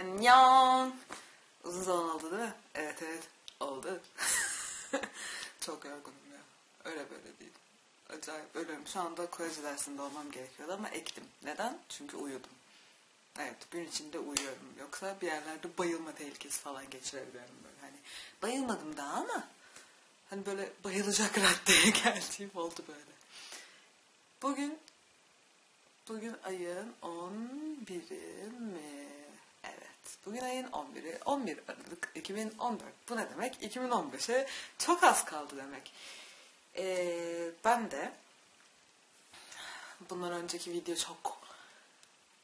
Annyong. Uzun zaman oldu değil mi? Evet evet oldu. Çok yorgunum ya. Öyle böyle değil. Acayip ölüyorum. Şu anda koleji dersinde olmam gerekiyordu ama ektim. Neden? Çünkü uyudum. Evet, gün içinde uyuyorum. Yoksa bir yerlerde bayılma tehlikesi falan geçirebilirim böyle. Hani bayılmadım daha ama hani böyle bayılacak raddeye geldiğim oldu böyle. Bugün ayın 11'i mi? Evet. Bugün ayın 11'i. 11 Aralık 2014. Bu ne demek? 2015'e çok az kaldı demek. Ben de bundan önceki video çok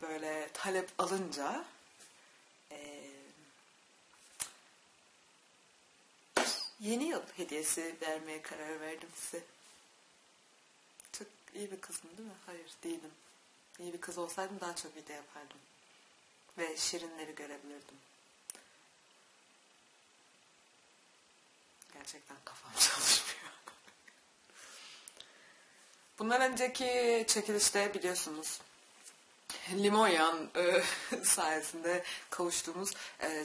böyle talep alınca yeni yıl hediyesi vermeye karar verdim size. Çok iyi bir kızım değil mi? Hayır değilim. İyi bir kız olsaydım daha çok video yapardım. Ve şirinleri görebilirdim. Gerçekten kafam çalışmıyor. Bundan önceki çekilişte biliyorsunuz Limonian sayesinde kavuştuğumuz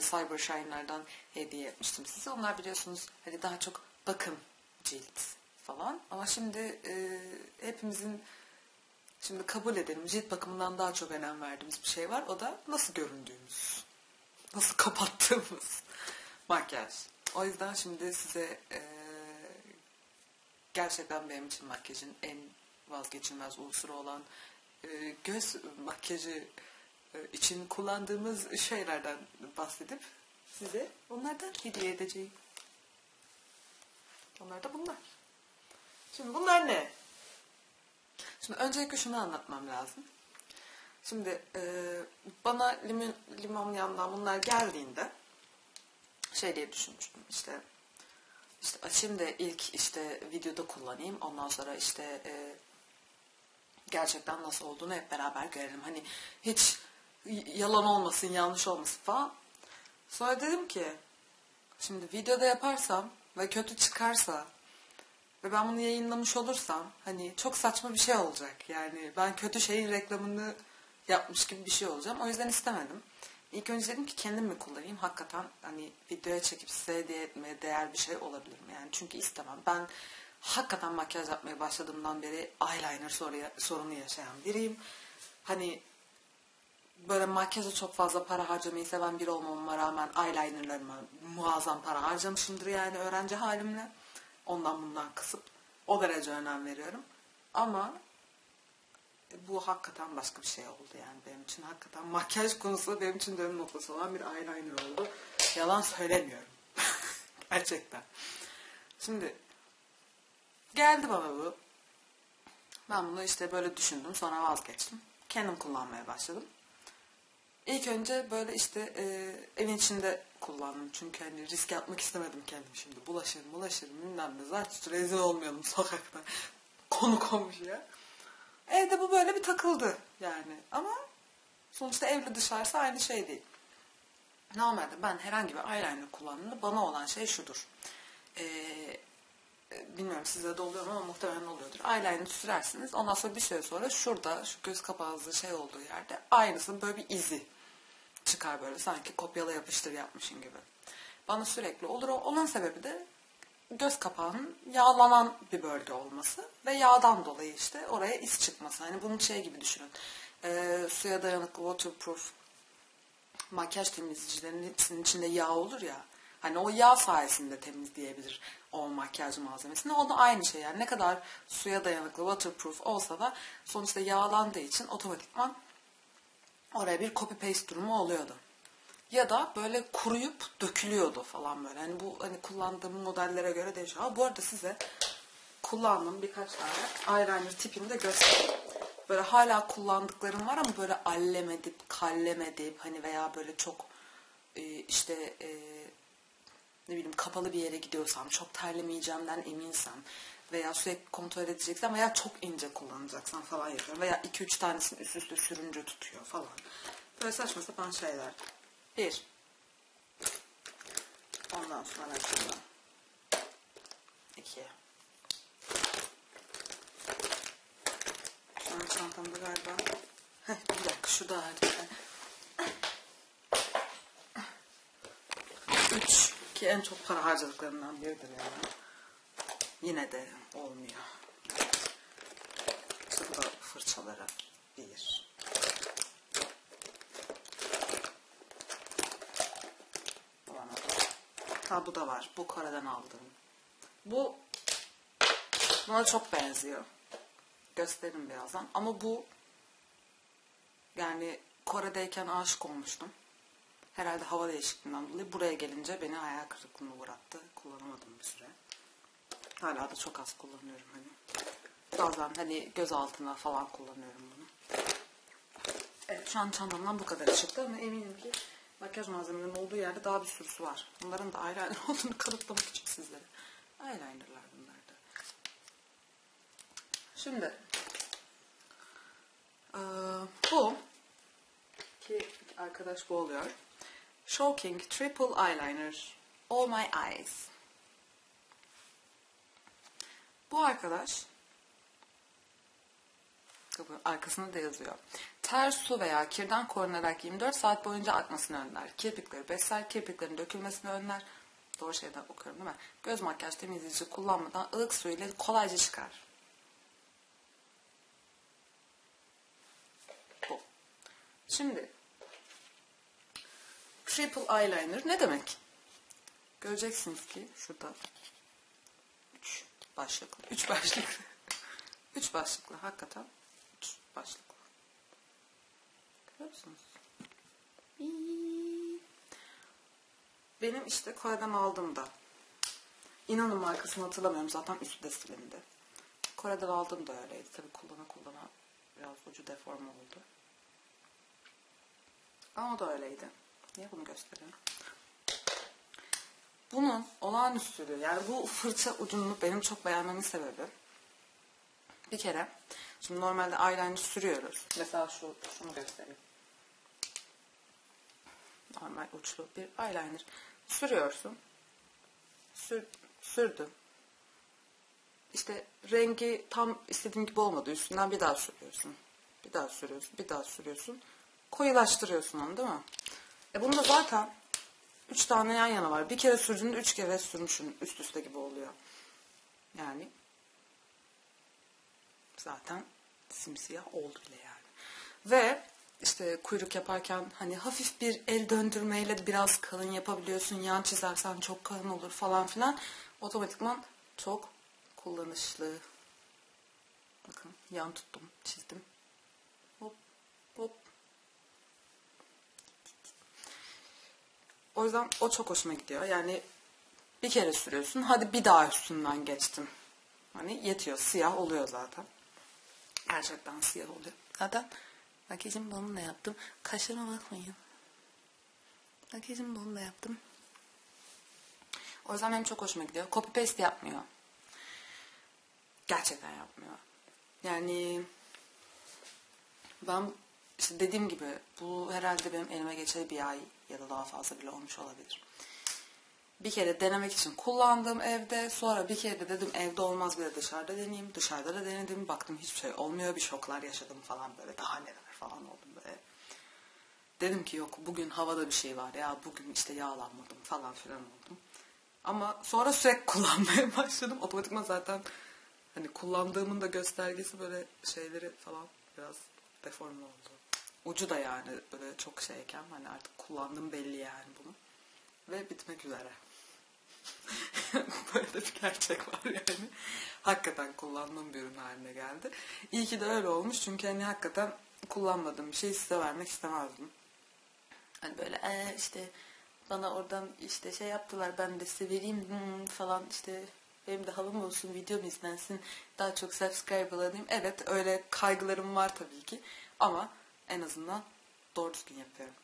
Cyber Shine'lerden hediye etmiştim size. Onlar biliyorsunuz hani daha çok bakım, cilt falan. Ama şimdi hepimizin şimdi kabul edelim cilt bakımından daha çok önem verdiğimiz bir şey var. O da nasıl göründüğümüz, nasıl kapattığımız makyaj. O yüzden şimdi size gerçekten benim için makyajın en vazgeçilmez unsuru olan göz makyajı için kullandığımız şeylerden bahsedip size onlardan hediye edeceğim. Onlar da bunlar. Şimdi bunlar ne? Şimdi öncelikle şunu anlatmam lazım. Şimdi bana Limonian'dan bunlar geldiğinde şey diye düşünmüştüm işte açayım da ilk işte videoda kullanayım, ondan sonra işte gerçekten nasıl olduğunu hep beraber görelim. Hani hiç yalan olmasın, yanlış olmasın falan. Sonra dedim ki şimdi videoda yaparsam ve kötü çıkarsa ve ben bunu yayınlamış olursam hani çok saçma bir şey olacak. Yani ben kötü şeyin reklamını yapmış gibi bir şey olacağım. O yüzden istemedim. İlk önce dedim ki kendim mi kullanayım? Hakikaten hani videoya çekip size hediye etmeye değer bir şey olabilir mi? Yani çünkü istemem. Ben hakikaten makyaj yapmaya başladığımdan beri eyeliner sorunu yaşayan biriyim. Hani böyle makyaja çok fazla para harcamayı seven biri olmama rağmen eyelinerlarıma muazzam para harcamışımdır yani öğrenci halimle. Ondan bundan kısıp o derece önem veriyorum. Ama bu hakikaten başka bir şey oldu yani benim için. Hakikaten makyaj konusu benim için dönüm noktası olan bir eyeliner oldu. Yalan söylemiyorum. Gerçekten. Şimdi geldi bana bu. Ben bunu işte böyle düşündüm. Sonra vazgeçtim. Kendim kullanmaya başladım. İlk önce böyle işte evin içinde kullandım. Çünkü hani risk atmak istemedim kendim şimdi. Bulaşır bilmem ne. Zaten rezil olmayalım sokakta. Konu komşuya. Evde bu böyle bir takıldı yani. Ama sonuçta evle dışarısı aynı şey değil. Normalde ben herhangi bir eyeliner kullandığımda bana olan şey şudur. Bilmiyorum size de oluyor ama muhtemelen oluyordur. Eyeliner sürersiniz. Ondan sonra bir süre sonra şurada şu göz kapağınızda şey olduğu yerde aynısının böyle bir izi çıkar böyle. Sanki kopyala yapıştır yapmışın gibi. Bana sürekli olur. Onun sebebi de göz kapağının yağlanan bir bölge olması ve yağdan dolayı işte oraya iz çıkması. Hani bunun şey gibi düşünün. Suya dayanıklı waterproof makyaj temizleyicilerinin hepsinin içinde yağ olur ya. Hani o yağ sayesinde temizleyebilir o makyaj malzemesini. O da aynı şey yani. Ne kadar suya dayanıklı waterproof olsa da sonuçta yağlandığı için otomatikman oraya bir copy paste durumu oluyordu. Ya da böyle kuruyup dökülüyordu falan böyle. Hani bu hani kullandığım modellere göre değişiyor. Bu arada size kullandığım birkaç tane eyeliner tipini de göstereyim. Böyle hala kullandıklarım var ama böyle allem edip, kallem edip hani veya böyle çok işte ne bileyim kapalı bir yere gidiyorsam, çok terlemeyeceğimden eminsem veya sürekli kontrol edeceksem veya çok ince kullanacaksam falan yapıyorum. Veya 2-3 tanesini üst üste sürünce tutuyor falan. Böyle saçma sapan şeyler. Bir. Ondan sonra şurada. İki. Şu an çantamda galiba. Bir dakika şurada herhalde. 3 ki en çok para harcadıklarından biridir yani. Yine de olmuyor. İşte bu da fırçalara bir. Ha bu da var. Bu Kore'den aldım. Bu buna çok benziyor. Gösteririm birazdan. Ama bu yani Kore'deyken aşık olmuştum. Herhalde hava değişikliğinden dolayı buraya gelince beni hayal kırıklığına uğrattı. Kullanamadım bir süre. Hala da çok az kullanıyorum hani. Bazen hani göz altına falan kullanıyorum bunu. Evet şu an çantamdan bu kadar çıktı ama eminim ki makyaj malzemelerinin olduğu yerde daha bir sürüsü var. Bunların da eyeliner olduğunu kanıtlamak için sizlere. Eyelinerlar bunlar da. Şimdi bu ki arkadaş bu oluyor. Shocking Triple Eyeliner All My Eyes. Bu arkadaş arkasında da yazıyor. Ter, su veya kirden korunarak 24 saat boyunca akmasını önler. Kirpikleri besler, kirpiklerin dökülmesini önler. Doğru şeyden okuyorum değil mi? Göz makyaj temizleyici kullanmadan ılık su ile kolayca çıkar. Bu. Şimdi Triple Eyeliner ne demek? Göreceksiniz ki şurada 3 başlıklı. 3 başlıklı. 3 başlıklı. Hakikaten 3 başlıklı. Görüyor musunuz? Benim işte Kore'den aldığımda, inanın markasını hatırlamıyorum zaten üstü de silindi. Kore'den aldığımda öyleydi. Tabii kullana kullana biraz ucu deforme oldu. Ama o da öyleydi. Niye bunu gösteriyorum? Bunun olağanüstülüğü, yani bu fırça ucunu benim çok beğenmemin sebebi bir kere, şimdi normalde eyeliner sürüyoruz. Mesela şunu göstereyim. Normal uçlu bir eyeliner. Sürüyorsun. Sürdüm. İşte rengi tam istediğin gibi olmadı. Üstünden bir daha sürüyorsun. Bir daha sürüyorsun. Bir daha sürüyorsun. Koyulaştırıyorsun onu değil mi? Bunda zaten 3 tane yan yana var. Bir kere sürdüğünde 3 kere sürmüşsün. Üst üste gibi oluyor. Yani zaten simsiyah oldu bile yani. Ve işte kuyruk yaparken hani hafif bir el döndürmeyle biraz kalın yapabiliyorsun. Yan çizersen çok kalın olur falan filan. Otomatikman çok kullanışlı. Bakın yan tuttum, çizdim. Hop hop. O yüzden o çok hoşuma gidiyor. Yani bir kere sürüyorsun. Hadi bir daha üstünden geçtim. Hani yetiyor. Siyah oluyor zaten. Gerçekten siyah oluyor. Zaten makyajımı bununla yaptım. Kaşlarıma bakmayın. Makyajımı bununla yaptım. O yüzden benim çok hoşuma gidiyor. Copy paste yapmıyor. Gerçekten yapmıyor. Yani ben işte dediğim gibi bu herhalde benim elime geçeli bir ay ya da daha fazla bile olmuş olabilir. Bir kere denemek için kullandım evde. Sonra bir kere de dedim evde olmaz bile dışarıda deneyeyim. Dışarıda da denedim. Baktım hiçbir şey olmuyor. Bir şoklar yaşadım falan böyle. Daha neler falan oldum böyle. Dedim ki yok bugün havada bir şey var ya. Bugün işte yağlanmadım falan filan oldum. Ama sonra sürekli kullanmaya başladım. Otomatikman zaten hani kullandığımın da göstergesi böyle şeyleri falan biraz deforme oldu. Ucu da yani böyle çok şeyken hani artık kullandım belli yani bunu. Ve bitmek üzere. Böyle de bir gerçek var yani. Hakikaten kullandığım bir ürün haline geldi. İyi ki de öyle olmuş. Çünkü hani hakikaten kullanmadığım bir şeyi size vermek istemezdim. Hani böyle işte bana oradan işte şey yaptılar ben de size vereyim falan işte benim de havam olsun videom izlensin daha çok subscribe olayım. Evet öyle kaygılarım var tabii ki. Ama en azından doğru düzgün yapıyorum.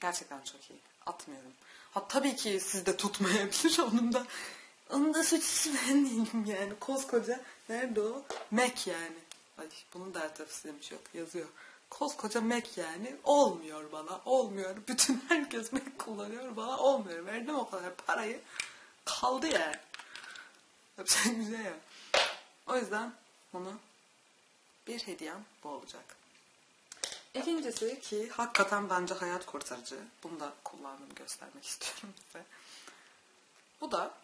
Gerçekten çok iyi. Atmıyorum. Ha tabii ki siz de tutmayabilir onun da suçlusu ben değilim yani. Koskoca nerede o? Mac yani. Ay bunun da her tarafı demiş yok yazıyor. Koskoca Mac yani olmuyor bana. Olmuyor. Bütün herkes Mac kullanıyor bana olmuyor. Verdim o kadar parayı. Kaldı yani. Yapacak bir şey yok. O yüzden bunu bir hediyem bu olacak. İkincisi ki hakikaten bence hayat kurtarıcı. Bunu da kullandığımı göstermek istiyorum size. Bu da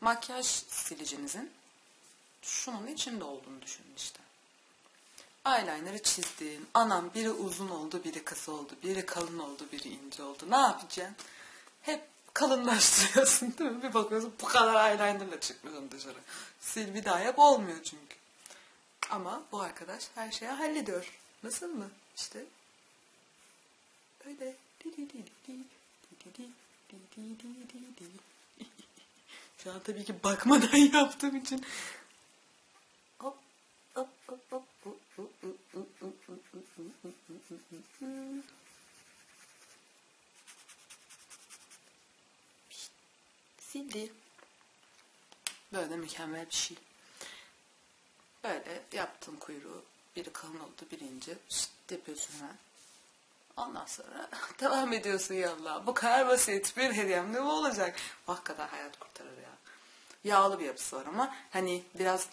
makyaj silicinizin şunun içinde olduğunu düşünün işte. Eyeliner'ı çizdin. Anam biri uzun oldu, biri kısa oldu, biri kalın oldu, biri ince oldu. Ne yapacaksın? Hep kalınlaştırıyorsun değil mi? Bir bakıyorsun bu kadar eyeliner'la çıkmıyorsun dışarı. Sil bir daha yap, olmuyor çünkü. Ama bu arkadaş her şeyi hallediyor. Nasıl mı? İşte öyle. Şu an tabii ki bakmadan yaptığım için hop hop hop hop. Sildi. Böyle mükemmel bir şey. Böyle yaptım kuyruğu. Biri kalın oldu, biri ince. Şıt yapıyorsun hemen. Ondan sonra devam ediyorsun yallah. Bu kadar basit. Bir hediyem ne olacak? Bak kadar hayat kurtarır ya. Yağlı bir yapısı var ama hani biraz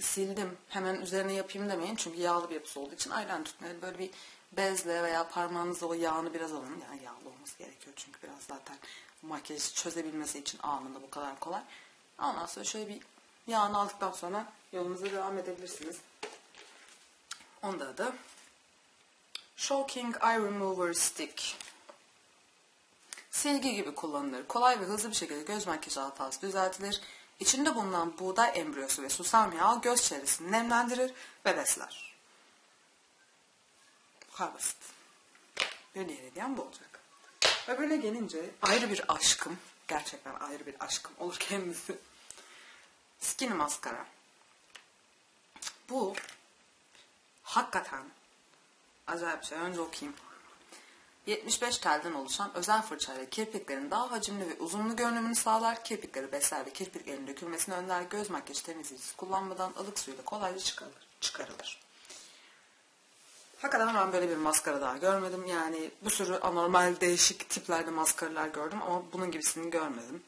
sildim hemen üzerine yapayım demeyin. Çünkü yağlı bir yapısı olduğu için eyeliner tutmayın. Böyle bir bezle veya parmağınızla o yağını biraz alın. Yani yağlı olması gerekiyor çünkü biraz zaten makyajı çözebilmesi için anında bu kadar kolay. Ondan sonra şöyle bir yağını aldıktan sonra yolunuza devam edebilirsiniz. Onda adı Shocking Eye Remover Stick. Silgi gibi kullanılır. Kolay ve hızlı bir şekilde göz makyajı hatası düzeltilir. İçinde bulunan buğday embriyosu ve susam yağı göz çevresini nemlendirir ve besler. Bu kadar basit. Bir diğer hediyem bu olacak. Öbürüne gelince ayrı bir aşkım, gerçekten ayrı bir aşkım olur kendisi. Skin maskara. Bu hakikaten acayip bir şey. Önce okuyayım. 75 telden oluşan özel fırçayla kirpiklerin daha hacimli ve uzunlu görünümünü sağlar. Kirpikleri besler ve kirpiklerin dökülmesini önler. Göz makyajı temizleyicisi kullanmadan ılık suyla kolayca çıkarılır. Hakikaten ben böyle bir maskara daha görmedim. Yani bir sürü anormal değişik tiplerde maskaralar gördüm ama bunun gibisini görmedim.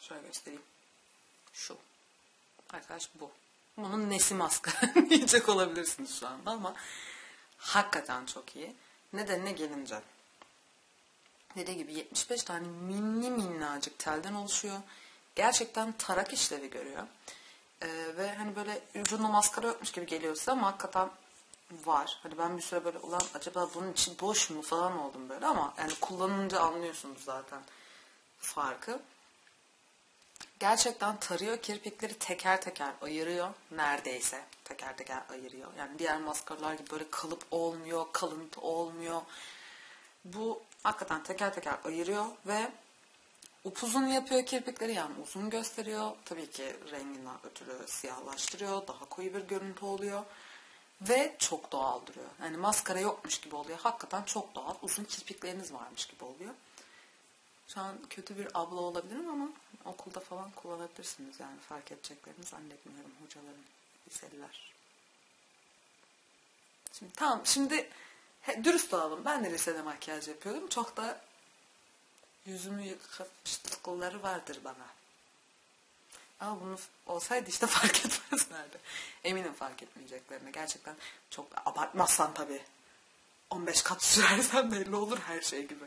Şöyle göstereyim. Şu. Arkadaş bu. Bunun nesi maskara diyecek olabilirsiniz şu anda ama hakikaten çok iyi. Nedenine gelince. Dediğim gibi 75 tane minnacık telden oluşuyor. Gerçekten tarak işlevi görüyor. Ve hani böyle ucunda maskara yokmuş gibi geliyor size ama hakikaten var. Hani ben bir süre böyle ulan acaba bunun için boş mu falan oldum böyle ama yani kullanınca anlıyorsunuz zaten farkı. Gerçekten tarıyor, kirpikleri teker teker ayırıyor. Neredeyse teker teker ayırıyor. Yani diğer maskaralar gibi böyle kalıp olmuyor, kalıntı olmuyor. Bu hakikaten teker teker ayırıyor ve upuzun yapıyor kirpikleri. Yani uzun gösteriyor. Tabii ki renginden ötürü siyahlaştırıyor. Daha koyu bir görüntü oluyor. Ve çok doğal duruyor. Yani maskara yokmuş gibi oluyor. Hakikaten çok doğal. Uzun kirpikleriniz varmış gibi oluyor. Şu an kötü bir abla olabilirim ama okulda falan kullanabilirsiniz yani fark edeceklerini zannetmiyorum hocaların liseliler. Şimdi tamam şimdi dürüst olalım, ben de lisede makyaj yapıyordum, çok da yüzümü yıkatmışlıkları vardır bana. Ama bunu olsaydı işte fark etmezlerdi. Eminim fark etmeyeceklerine, gerçekten çok abartmazsan tabii 15 kat sürersen belli olur her şey gibi.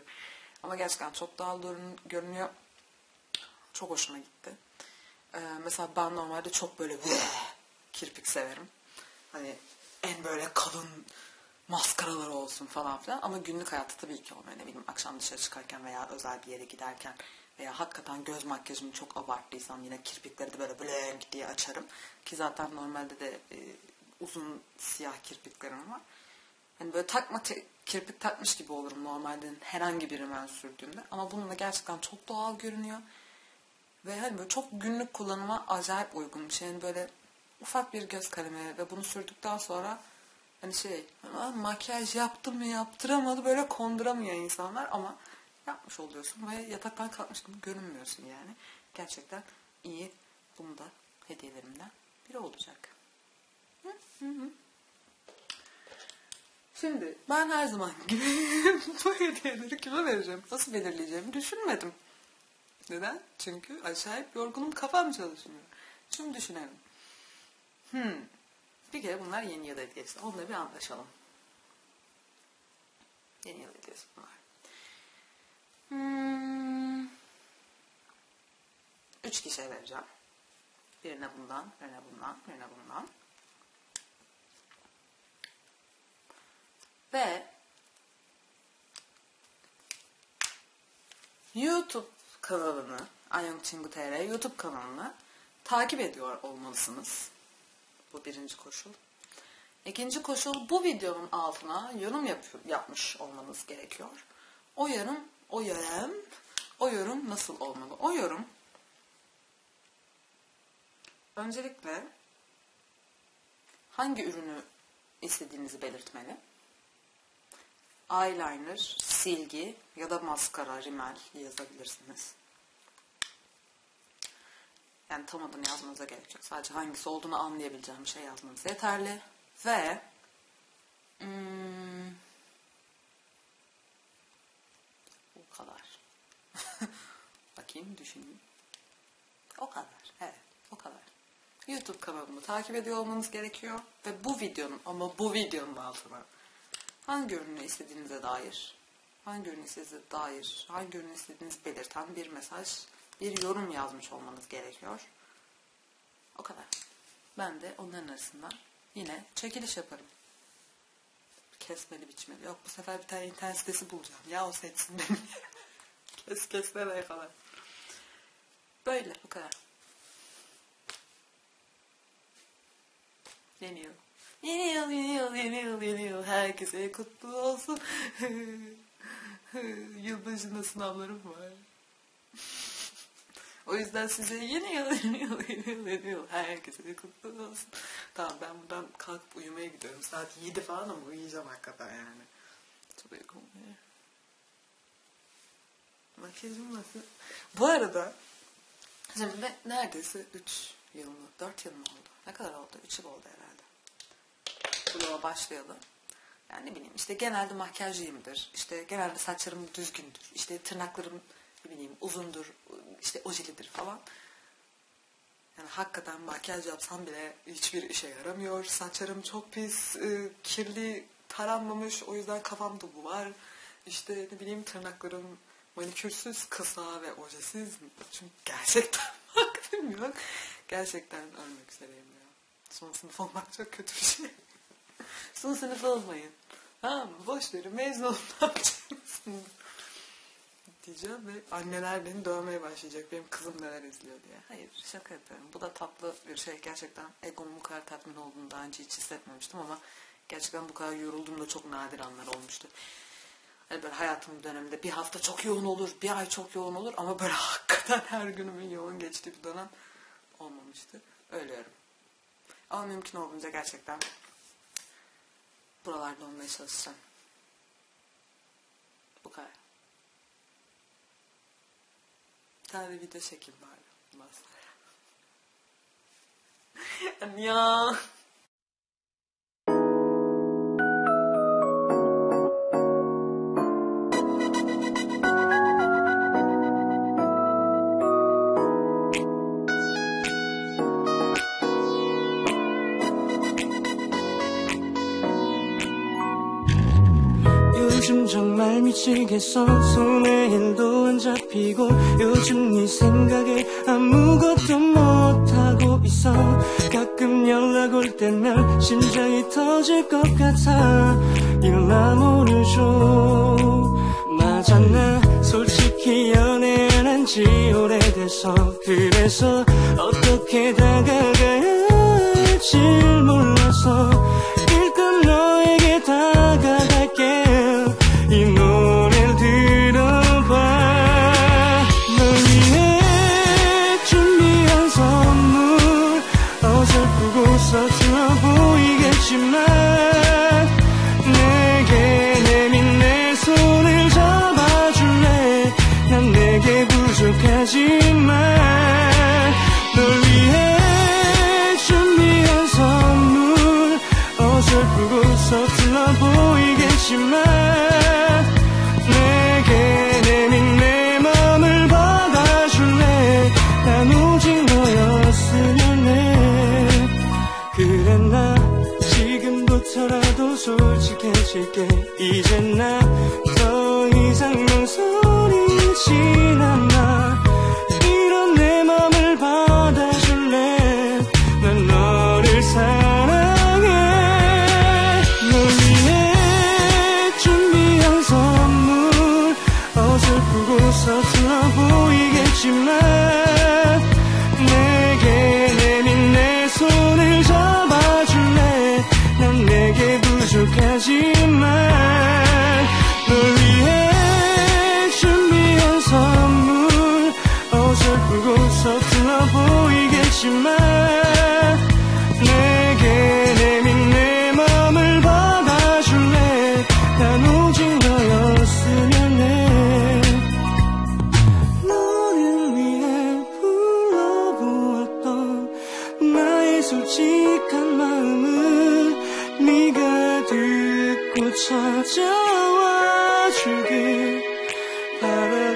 Ama gerçekten çok doğal görünüyor. Çok hoşuma gitti. Mesela ben normalde çok böyle kirpik severim. Hani en böyle kalın maskaralar olsun falan filan. Ama günlük hayatta tabii ki olmuyor. Ne bileyim akşam dışarı çıkarken veya özel bir yere giderken veya hakikaten göz makyajımı çok abarttıysam yine kirpikleri de böyle blenk diye açarım. Ki zaten normalde de uzun siyah kirpiklerim var. Hani böyle kirpik takmış gibi olurum normalde herhangi bir rimel sürdüğümde. Ama bununla gerçekten çok doğal görünüyor. Ve hani böyle çok günlük kullanıma acayip uygun bir şey. Yani böyle ufak bir göz kalemi ve bunu sürdükten sonra hani şey makyaj yaptım mı yaptıramadı böyle konduramıyor insanlar ama yapmış oluyorsun ve yataktan kalkmış gibi görünmüyorsun yani. Gerçekten iyi. Bunu da hediyelerimden biri olacak. Şimdi ben her zaman gibi bu hediyeleri kime vereceğim, nasıl belirleyeceğimi düşünmedim. Neden? Çünkü acayip yorgunum, kafam çalışmıyor. Şimdi düşünelim. Bir kere bunlar yeni yıl hediyesi. Onunla bir anlaşalım. Yeni yıl hediyesi bunlar. 3 kişiye vereceğim. Birine bundan, birine bundan, birine bundan. Ve YouTube kanalını, Annyong Chingu TR YouTube kanalını takip ediyor olmalısınız. Bu birinci koşul. İkinci koşul, bu videonun altına yorum yapmış olmanız gerekiyor. O yorum nasıl olmalı? O yorum öncelikle hangi ürünü istediğinizi belirtmeli. Eyeliner, silgi ya da maskara, rimel yazabilirsiniz. Yani tam adını yazmanıza gerek yok. Sadece hangisi olduğunu anlayabileceğim bir şey yazmanız yeterli. Ve o kadar. Bakayım, düşüneyim. O kadar. Evet, o kadar. YouTube kanalımı takip ediyor olmanız gerekiyor. Ve bu videonun, ama bu videonun altına hangi ürünü istediğinizi belirten bir mesaj, bir yorum yazmış olmanız gerekiyor. O kadar. Ben de onların arasından yine çekiliş yaparım. Kesmeli biçmeli. Yok, bu sefer bir tane internet sitesi bulacağım. Ya o seçsin beni. Kesmeli falan. Böyle, bu kadar. Yeni yıl. Yeni yıl, yeni yıl, yeni yıl, yeni yıl. Herkese kutlu olsun. Yılbaşında sınavlarım var. O yüzden size yeni yıl, yeni yıl, yeni yıl, yeni yıl. Herkese kutlu olsun. Tamam, ben buradan kalkıp uyumaya gidiyorum. Saat 7 falan ama uyuyacağım hakikaten yani. Çok uykum var. Makyajım nasıl? Bu arada şimdi neredeyse 3 yıl mı, 4 yıl mı oldu? Ne kadar oldu? 3 yıl oldu herhalde. Vloga başlayalım. Yani ne bileyim işte genelde makyajlıyımdır. İşte genelde saçlarım düzgündür. İşte tırnaklarım ne bileyim uzundur. İşte ojelidir falan. Yani hakikaten makyaj yapsam bile hiçbir işe yaramıyor. Saçlarım çok pis, kirli, taranmamış. O yüzden kafamda bu var. İşte ne bileyim tırnaklarım manikürsüz, kısa ve ojesiz. Çünkü gerçekten vaktim yok. Gerçekten ölmek üzereyim ya. Son sınıf olmak çok kötü bir şey. Son sınıf olmayın. Tamam mı? Boş verin. Mezun olun. Ne yapacaksınız? Diyeceğim ve anneler beni dövmeye başlayacak. Benim kızım neler izliyor diye. Hayır, şaka yapıyorum. Bu da tatlı bir şey. Gerçekten egomun bu kadar tatmin olduğunu daha önce hiç hissetmemiştim ama gerçekten bu kadar yorulduğumda çok nadir anlar olmuştu. Hani böyle hayatımın döneminde bir hafta çok yoğun olur, bir ay çok yoğun olur ama böyle hakikaten her günümün yoğun geçtiği bir dönem olmamıştı. Öyle yorum. Ama mümkün olduğunca gerçekten buralarda olmaya çalışacağım. Bu kadar. Bir tane video çekeyim bari. Annyong. 요즘 정말 미치겠어 손에 일도 안 잡히고 요즘 네 생각에 아무것도 못하고 있어 가끔 연락 올 때면 심장이 터질 것 같아 일나 모르죠 맞았나 솔직히 연애 안 한 지 오래돼서 그래서 어떻게 다가가야 할지 몰라서 일단 너에게 다가갈게 하지만 널 위해 준비한 선물 이제 나 더 이상 망설이지 않아. 이런 내 맘을 받아줄래? 난 너를 사랑해. 널 위해 준비한 선물, 어설프고 서툴러 보이겠지만 하지만 널 위해 준비한 선물, 어설프고 서툴러 보이겠지만 내게 내민 내 맘을 받아줄래? 난 오직 너였으면 해. 너를 위해 불러보았던 나의 솔직한 마음을 네가 듣고 찾아와 주길 바라.